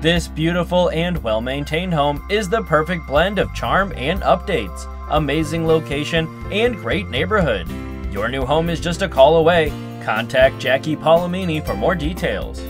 This beautiful and well-maintained home is the perfect blend of charm and updates, amazing location, and great neighborhood. Your new home is just a call away. Contact Jackie Polimeni for more details.